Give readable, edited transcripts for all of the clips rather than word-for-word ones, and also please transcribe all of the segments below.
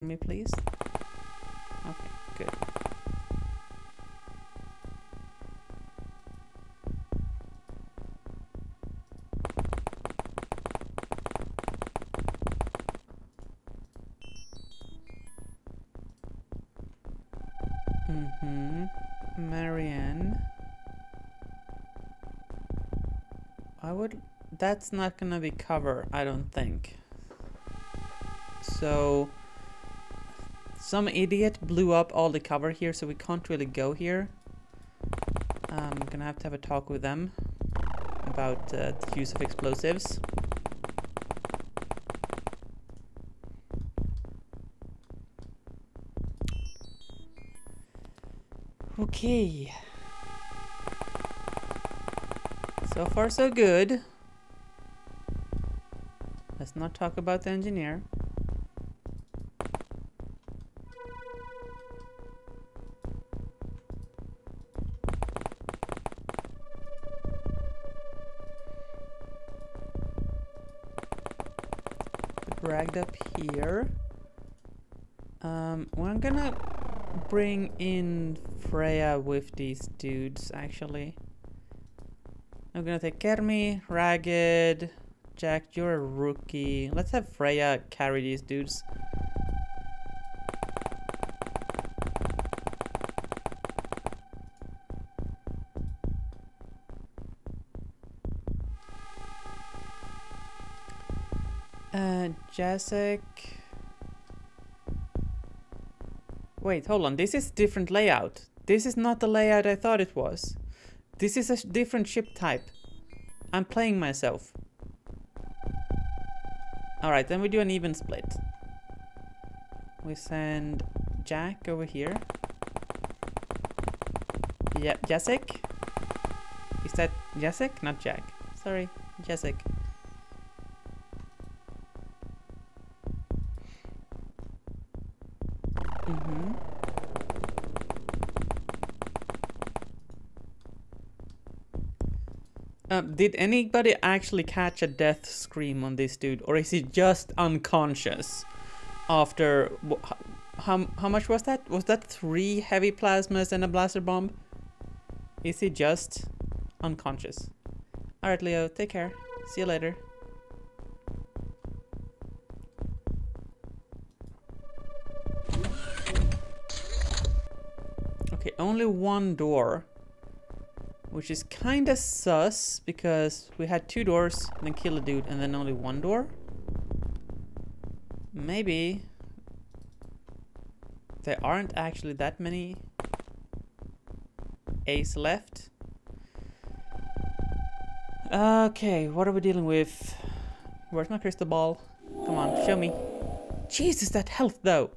me, please? Okay, good. Marianne. I would... That's not gonna be cover, I don't think. So... Some idiot blew up all the cover here, so we can't really go here. I'm gonna have to have a talk with them about the use of explosives. Okay. So far so good. Let's not talk about the engineer. Dragged up here. Well, I'm gonna bring in Freya with these dudes, actually. I'm gonna take Kermi, Ragged, Jack, you're a rookie. Let's have Freya carry these dudes. Jacek. Wait, hold on. This is different layout. This is not the layout I thought it was. This is a different ship type. I'm playing myself. Alright, then we do an even split. We send Jack over here. Yeah, Jacek? Is that Jacek? Not Jack. Sorry, Jacek. Did anybody actually catch a death scream on this dude, or is he just unconscious after how much was that? Was that 3 heavy plasmas and a blaster bomb? Is he just unconscious? All right, Leo, take care. See you later. Okay, only one door. Which is kinda sus, because we had 2 doors, then kill a dude, and then only 1 door. Maybe there aren't actually that many A's left. Okay, what are we dealing with? Where's my crystal ball? Come on, show me. Jesus, that health though!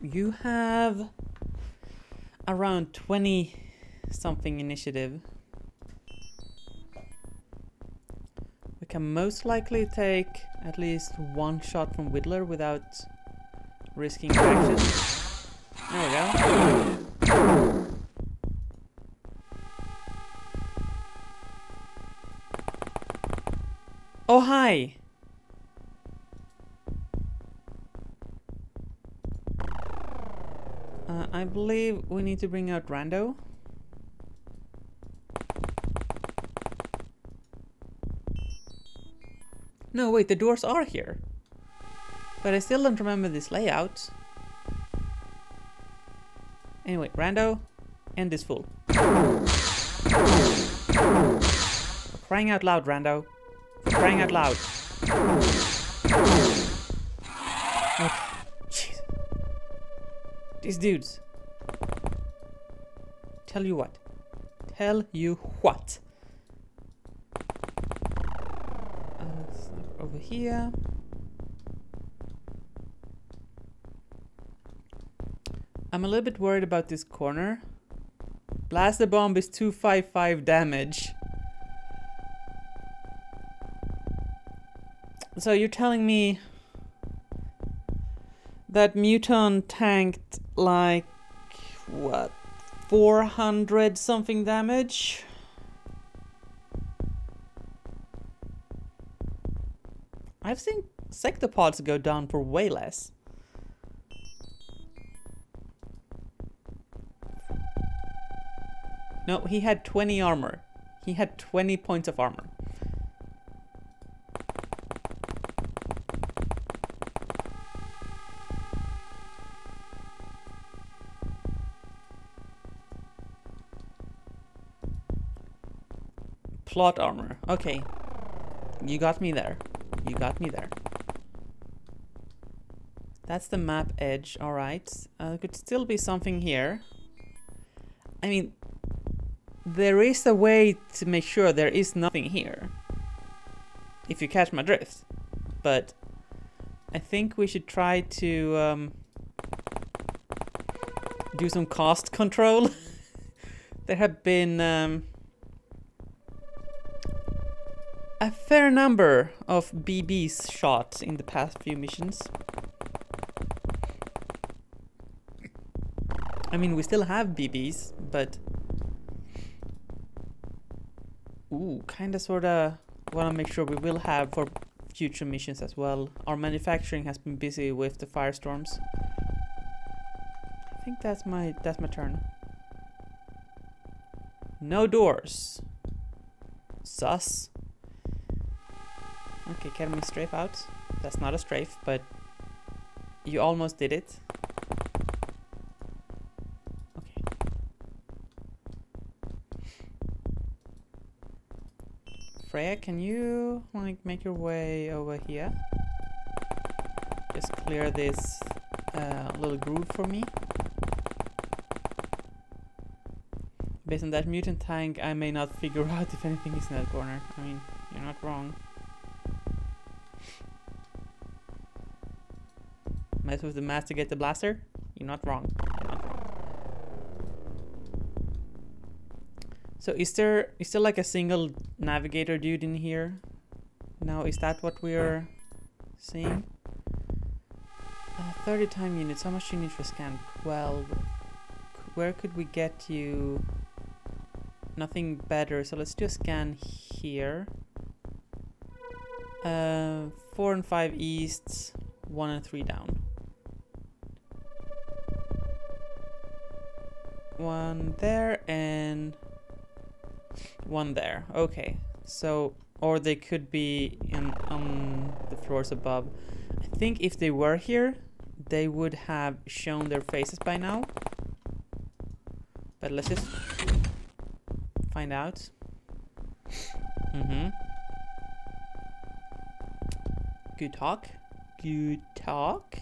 You have around 20-something initiative. We can most likely take at least 1 shot from Whittler without risking action. There we go. Oh, hi! I believe we need to bring out Rando. No, wait, the doors are here. But I still don't remember this layout. Anyway, Rando, end this fool. For crying out loud, Rando. For crying out loud. Okay. Jeez. These dudes. Tell you what. Tell you what. Over here. I'm a little bit worried about this corner. Blaster bomb is 255 damage. So you're telling me that mutant tanked like what? 400 something damage. I've seen sector pods go down for way less. No, he had 20 armor. He had 20 points of armor. Plot armor. Okay. You got me there. You got me there. That's the map edge. All right. Could still be something here. I mean, there is a way to make sure there is nothing here. If you catch my drift. But I think we should try to do some cost control. There have been a fair number of BBs shot in the past few missions. I mean, we still have BBs, but... Ooh, kinda sorta wanna make sure we will have for future missions as well. Our manufacturing has been busy with the firestorms. I think that's my turn. No doors. Sus. Okay, can we strafe out? That's not a strafe, but you almost did it. Okay. Freya, can you, like, make your way over here? Just clear this little groove for me. Based on that mutant tank, I may not figure out if anything is in that corner. I mean, you're not wrong. Mess with the mass to get the blaster? You're not wrong. You're not wrong. So is there like a single navigator dude in here? Now is that what we're seeing? 30 time units, how much do you need for scan? 12. Where could we get you? Nothing better, so let's do a scan here. 4 and 5 east, 1 and 3 down. 1 there and 1 there. Okay, so, or they could be in, on the floors above. I think if they were here, they would have shown their faces by now. But let's just find out. Mm-hmm. Good talk. Good talk.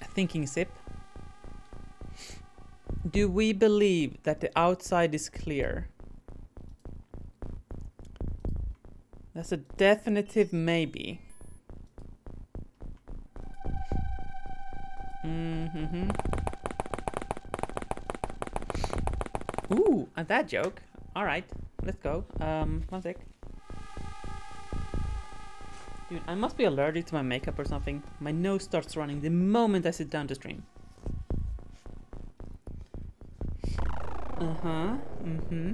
A thinking sip. Do we believe that the outside is clear? That's a definitive maybe. Mm-hmm. Ooh, and that joke. All right, let's go. One sec. Dude, I must be allergic to my makeup or something. My nose starts running the moment I sit down to stream. Uh-huh. Mm-hmm.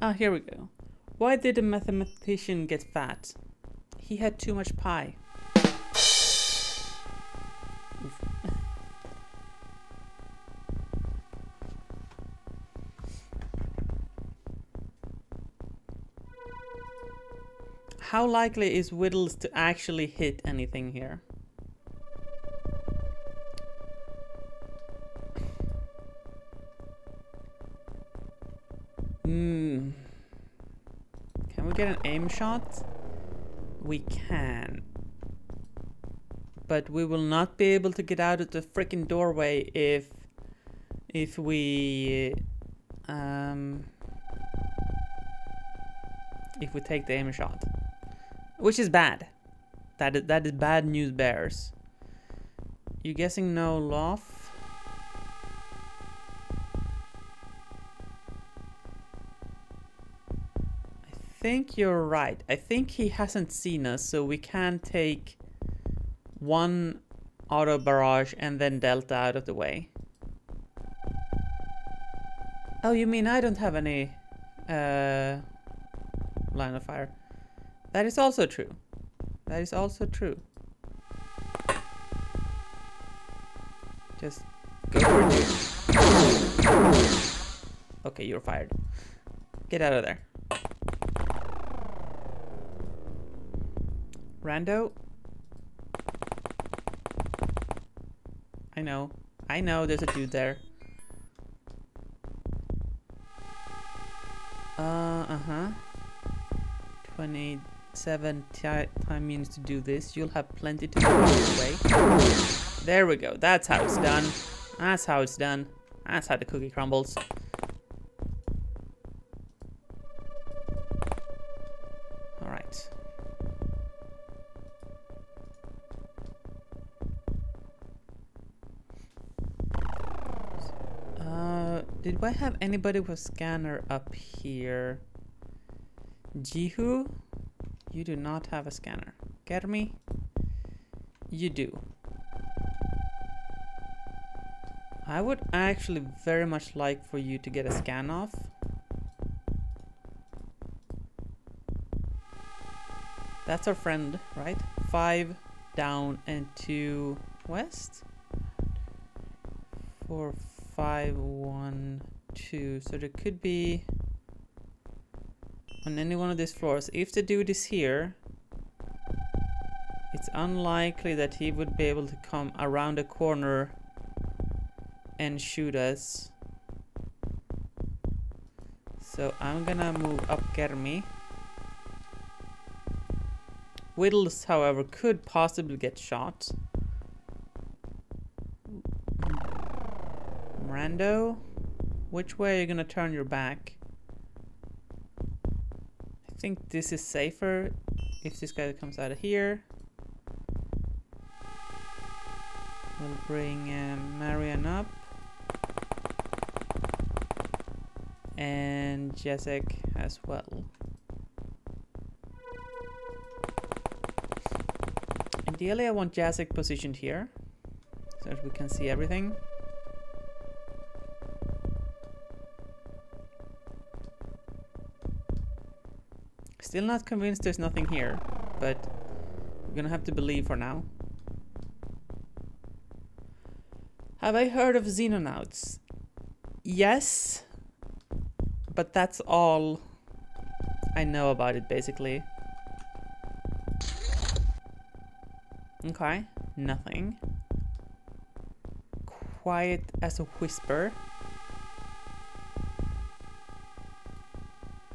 Ah, here we go. Why did a mathematician get fat? He had too much pie. How likely is Whittles to actually hit anything here? Mm. Can we get an aim shot? We can. But we will not be able to get out of the freaking doorway if we if we take the aim shot. Which is bad. That is bad news bears. You guessing no Loth? I think you're right. I think he hasn't seen us, so we can take one auto barrage and then Delta out of the way. Oh, you mean I don't have any line of fire. That is also true. That is also true. Just go for it. Okay, you're fired. Get out of there. Rando? I know, there's a dude there. Uh-huh. 27 time means to do this. You'll have plenty to do this way. There we go. That's how it's done. That's how it's done. That's how the cookie crumbles. Alright. Did I have anybody with scanner up here? Jihu, you do not have a scanner. Germi, you do. I would actually very much like for you to get a scan off. That's our friend, right? 5 down and 2 west. 4, 5, 1, 2. So there could be on any one of these floors. If the dude is here, it's unlikely that he would be able to come around a corner and shoot us. So I'm gonna move up Germi. Whittles, however, could possibly get shot. Rando, which way are you gonna turn your back? I think this is safer if this guy comes out of here. We'll bring Marian up. And Jezek as well. Ideally I want Jezek positioned here so that we can see everything. Still not convinced there's nothing here, but we're gonna have to believe for now. Have I heard of Xenonauts? Yes, but that's all I know about it, basically. Okay, nothing. Quiet as a whisper.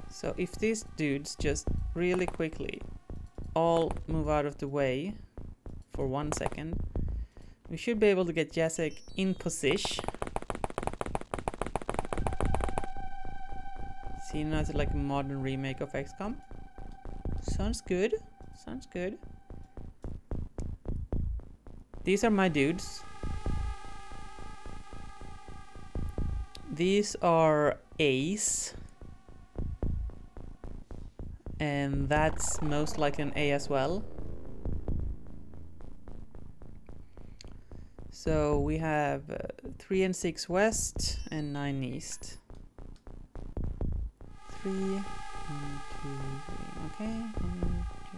So if these dudes just really quickly all move out of the way for 1 second, we should be able to get Jezek in position. See, now it's like a modern remake of XCOM. Sounds good. Sounds good. These are my dudes. These are A's. And that's most likely an A as well. So we have 3 and 6 west and 9 east. 3, 1, 2, 3, okay. 1, 2,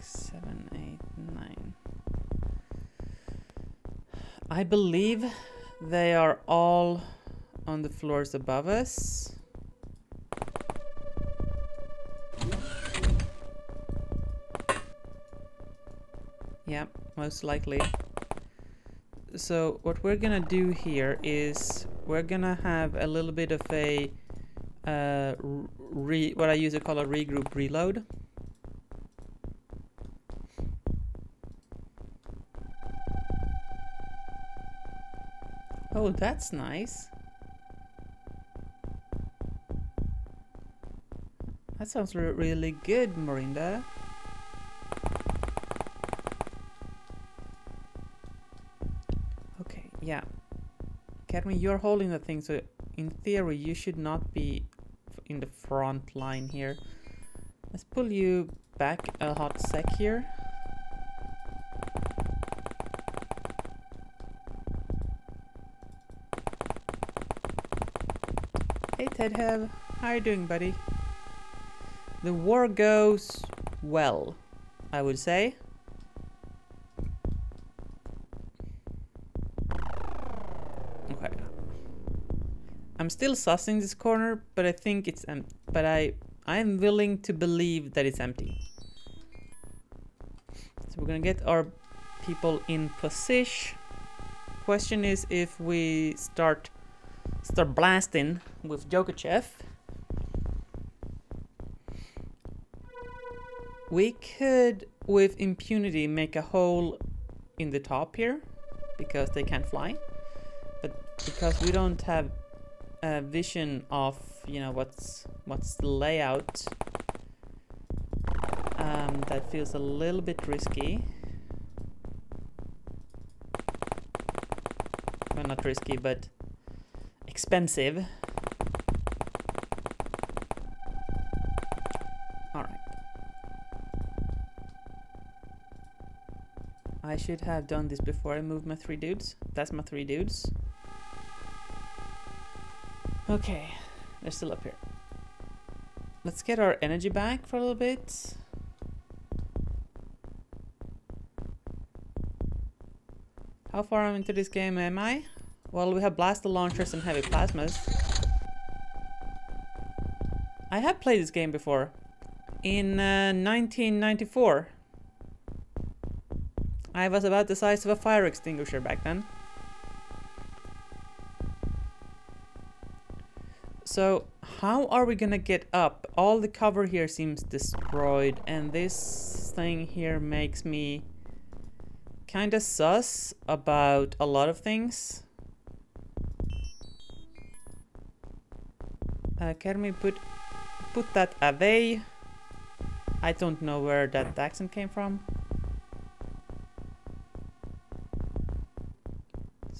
6, 7, 8, 9. I believe they are all on the floors above us. Yeah, most likely. So what we're gonna do here is we're gonna have a little bit of a what I usually call a regroup reload. Oh, that's nice. That sounds really good, Morinda. Yeah, Germi, you're holding the thing, so in theory you should not be in the front line here. Let's pull you back a hot sec here. Tedhead, how are you doing, buddy? The war goes well, I would say. Okay. I'm still sussing this corner, but I think it's I'm willing to believe that it's empty. So we're gonna get our people in position. Question is if we start blasting with Djokachev. We could, with impunity, make a hole in the top here, because they can't fly. But because we don't have a vision of, you know, what's the layout, that feels a little bit risky. Well, not risky, but expensive. I should have done this before I moved my three dudes. That's my three dudes. Okay, they're still up here. Let's get our energy back for a little bit. How far into this game am I? Well, we have blaster launchers and heavy plasmas. I have played this game before. In 1994. I was about the size of a fire extinguisher back then. So, how are we gonna get up? All the cover here seems destroyed, and this thing here makes me kinda sus about a lot of things. Can we put that away? I don't know where that accent came from.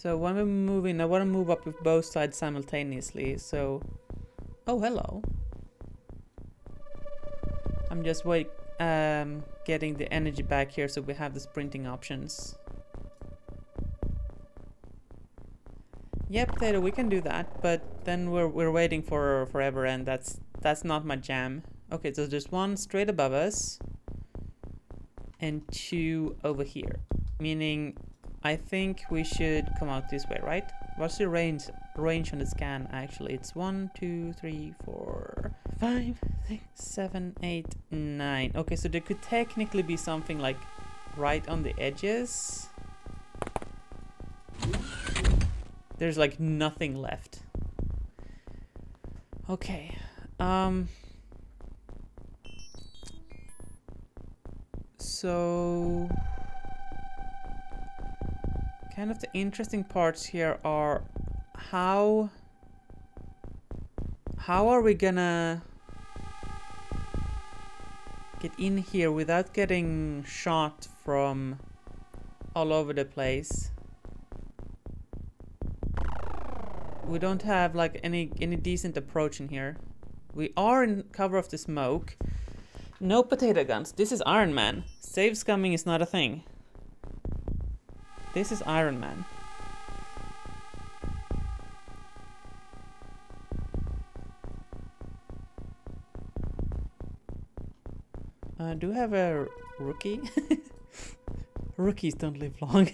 So when we move in, I want to move up with both sides simultaneously, so... Oh, hello. I'm just getting the energy back here so we have the sprinting options. Yep, Tato, we can do that, but then we're waiting for forever, and that's not my jam. Okay, so there's one straight above us. And two over here, meaning... I think we should come out this way, right? What's your range on the scan, actually? It's 1, 2, 3, 4, 5, 6, 7, 8, 9. Okay, so there could technically be something like right on the edges. There's like nothing left. Okay. So... Kind of the interesting parts here are how are we gonna get in here without getting shot from all over the place? We don't have like any decent approach in here. We are in cover of the smoke. No potato guns. This is Ironman. Save scumming is not a thing. This is Ironman. Do we have a rookie? Rookies don't live long.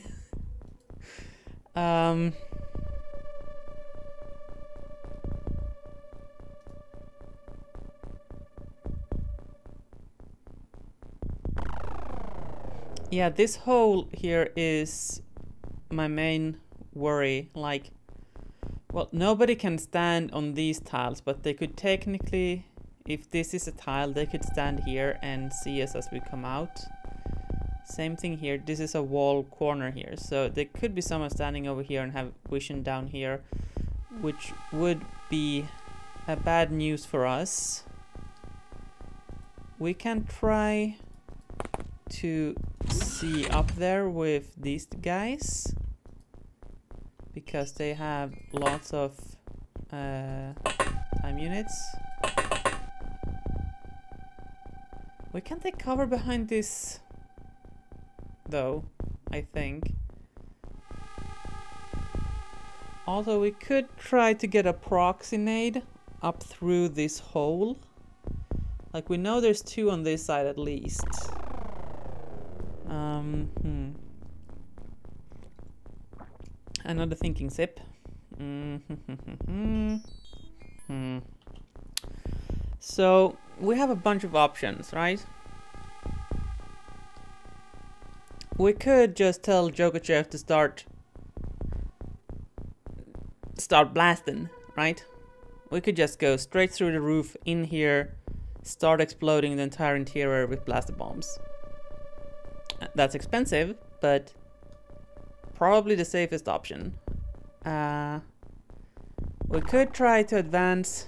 Yeah, this hole here is... my main worry. Like, well, nobody can stand on these tiles, but they could technically, if this is a tile, they could stand here and see us as we come out. Same thing here. This is a wall corner here, so there could be someone standing over here and have vision down here, which would be a bad news for us. We can try to see up there with these guys, because they have lots of time units. We can take cover behind this though, I think. Although we could try to get a proxy nade up through this hole? Like, we know there's two on this side at least. Another thinking sip. So we have a bunch of options, right? We could just tell Djokachev to start blasting, right? We could just go straight through the roof in here, start exploding the entire interior with blaster bombs. That's expensive, but probably the safest option. We could try to advance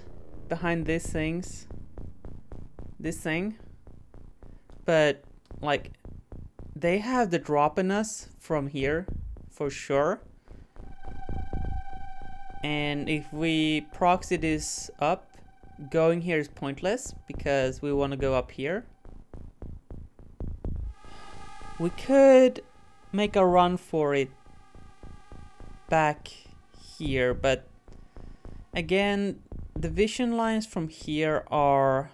behind this thing, but like, they have the drop on us from here for sure. And if we proxy this up, going here is pointless because we want to go up here. We could make a run for it back here, but again, the vision lines from here are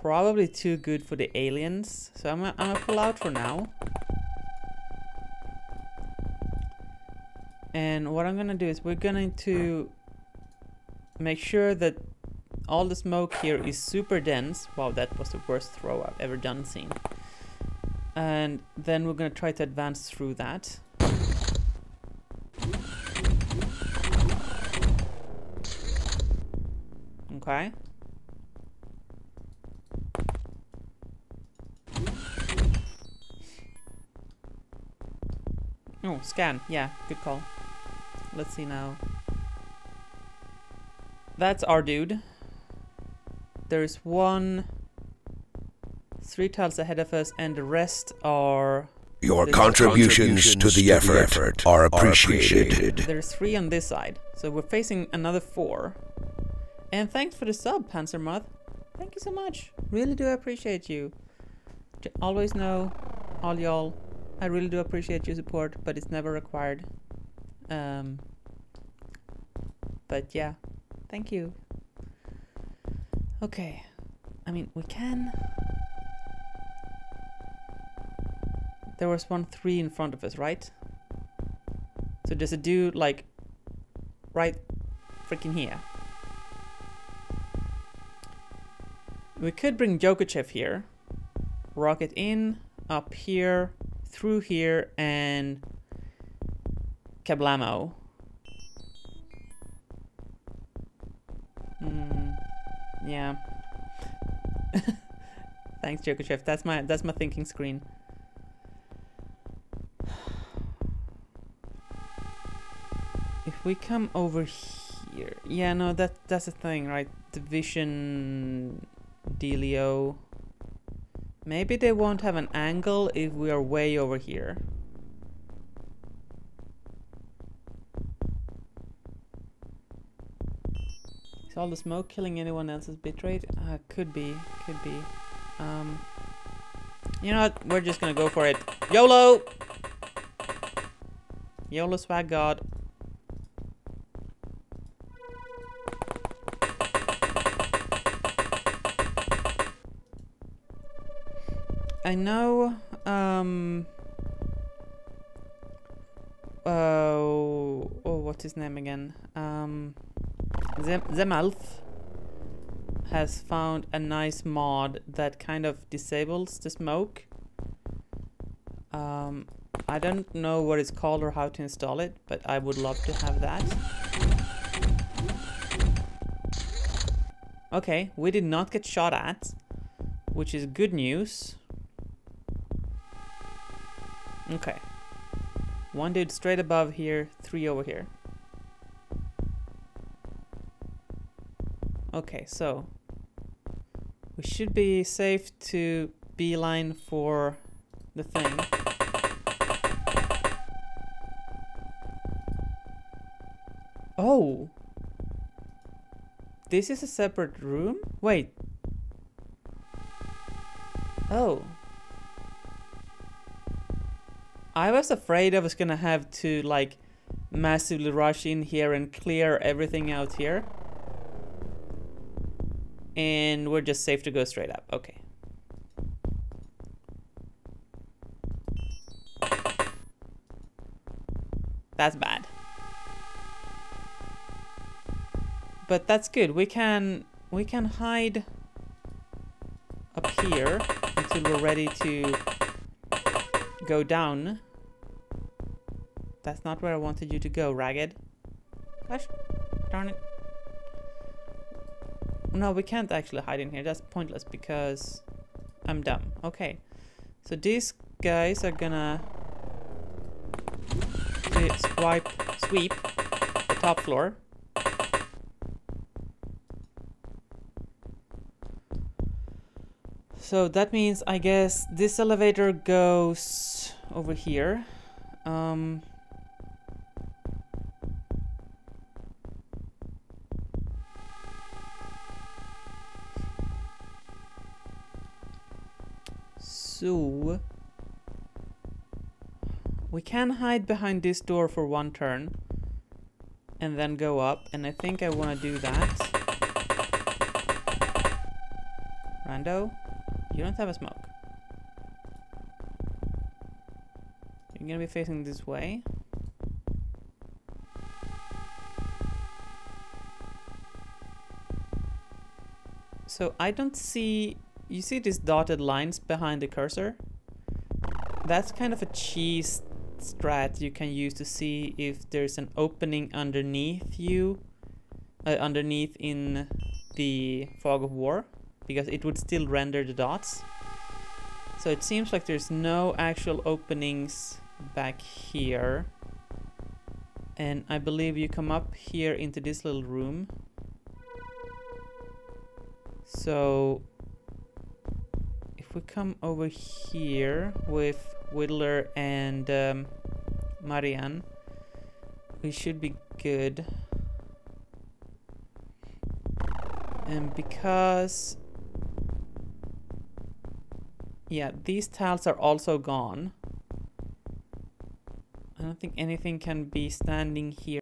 probably too good for the aliens, so I'm gonna pull out for now. And what I'm gonna do is we're going to make sure that all the smoke here is super dense. Wow, that was the worst throw I've ever done seen. And then we're gonna try to advance through that. Okay. Oh, scan. Yeah, good call. Let's see now. That's our dude. There's one 3 tiles ahead of us, and the rest are... Your contributions to the effort are appreciated. There's 3 on this side, so we're facing another 4. And thanks for the sub, Panzermoth. Thank you so much. Really do appreciate you. Always know, all y'all, I really do appreciate your support, but it's never required. But yeah, thank you. Okay, I mean, we can... There was 1-3 in front of us, right? So there's a dude, like, right freaking here. We could bring Djokachev here, rocket in, up here, through here, and kablamo. Yeah. Thanks, Djokachev. That's my thinking screen. If we come over here, yeah, no, that's the thing, right? Division dealio. Maybe they won't have an angle if we are way over here. Is all the smoke killing anyone else's bitrate? Could be. You know what? We're just gonna go for it. YOLO! YOLO swag god. I know, what's his name again? Zemalf has found a nice mod that kind of disables the smoke. I don't know what it's called or how to install it, but I would love to have that. Okay, we did not get shot at, which is good news. Okay, 1 dude straight above here, 3 over here. Okay, so we should be safe to beeline for the thing. Oh! This is a separate room? Wait. Oh. I was afraid I was gonna have to, like, massively rush in here and clear everything out here. and we're just safe to go straight up. Okay. That's bad. But that's good. We can hide up here until we're ready to go down. That's not where I wanted you to go, Ragged. Gosh, darn it. No, we can't actually hide in here. That's pointless because I'm dumb. Okay. So these guys are gonna sweep the top floor. So that means, I guess, this elevator goes over here. So we can hide behind this door for one turn and then go up, and I think I want to do that. Rando, you don't have a smoke. You're gonna be facing this way. So I don't see... You see these dotted lines behind the cursor? That's kind of a cheese strat you can use to see if there's an opening underneath you, underneath in the fog of war, because it would still render the dots. So it seems like there's no actual openings back here. And I believe you come up here into this little room. So if we come over here with Whittler and Marianne, we should be good. And because... yeah, these tiles are also gone. I don't think anything can be standing here